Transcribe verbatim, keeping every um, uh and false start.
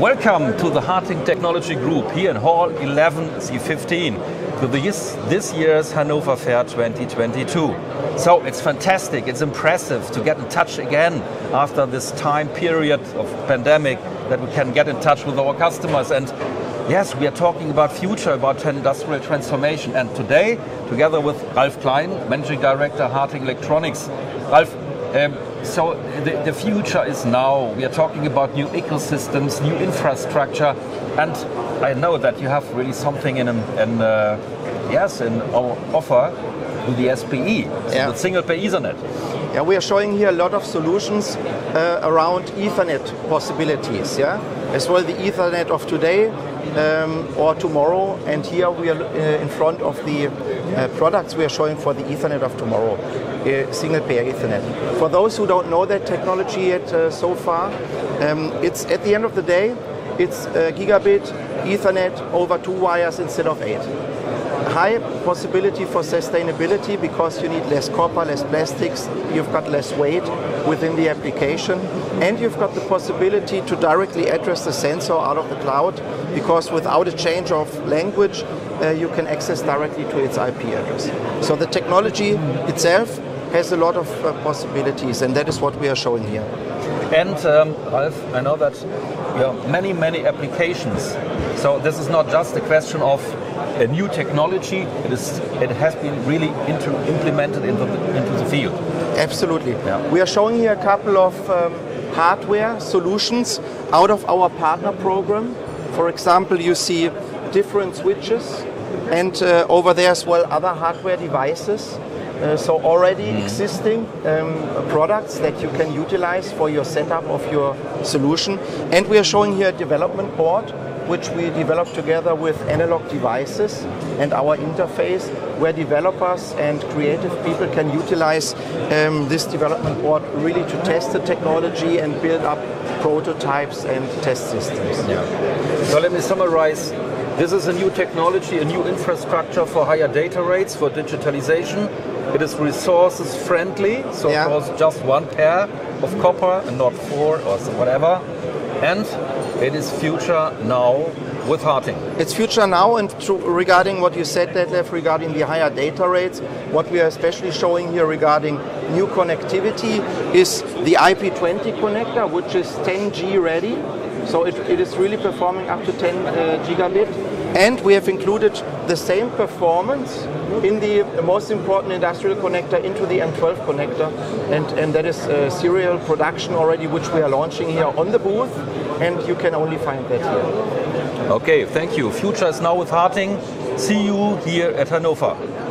Welcome to the Harting Technology Group here in Hall eleven C fifteen to this year's Hannover Fair twenty twenty-two. So it's fantastic, it's impressive to get in touch again after this time period of pandemic, that we can get in touch with our customers. And yes, we are talking about future, about industrial transformation. And today, together with Ralf Klein, Managing Director, Harting Electronics. Ralf, um, So the, the future is now. We are talking about new ecosystems, new infrastructure, and I know that you have really something in, in uh, yes, in our offer to the S P E, so yeah. The single pair Ethernet. Yeah, we are showing here a lot of solutions uh, around Ethernet possibilities. Yeah, as well the Ethernet of today um, or tomorrow. And here we are uh, in front of the uh, products we are showing for the Ethernet of tomorrow. Uh, single pair Ethernet. For those who don't know that technology yet uh, so far, um, it's at the end of the day, it's uh, gigabit Ethernet over two wires instead of eight. High possibility for sustainability because you need less copper, less plastics, you've got less weight within the application, and you've got the possibility to directly address the sensor out of the cloud because without a change of language, uh, you can access directly to its I P address. So the technology itself has a lot of uh, possibilities, and that is what we are showing here. And um, Ralf, I know that there are many, many applications. So this is not just a question of a new technology. It is. It has been really into, implemented into the, into the field. Absolutely. Yeah. We are showing here a couple of um, hardware solutions out of our partner program. For example, you see different switches, and uh, over there as well other hardware devices. Uh, so already mm. existing um, products that you can utilize for your setup of your solution. And we are showing here a development board, which we developed together with Analog Devices and our interface, where developers and creative people can utilize um, this development board really to test the technology and build up prototypes and test systems. Yeah. So let me summarize. This is a new technology, a new infrastructure for higher data rates, for digitalization. It is resources friendly, so yeah. It was just one pair of copper and not four or whatever. And it is future now with Harting. It's future now, and to, regarding what you said, Detlef, regarding the higher data rates, what we are especially showing here regarding new connectivity is the I P twenty connector, which is ten G ready. So it, it is really performing up to ten uh, gigabit. And we have included the same performance in the most important industrial connector into the M twelve connector. And, and that is uh, serial production already, which we are launching here on the booth. And you can only find that here. Okay, thank you. Future is now with Harting. See you here at Hannover.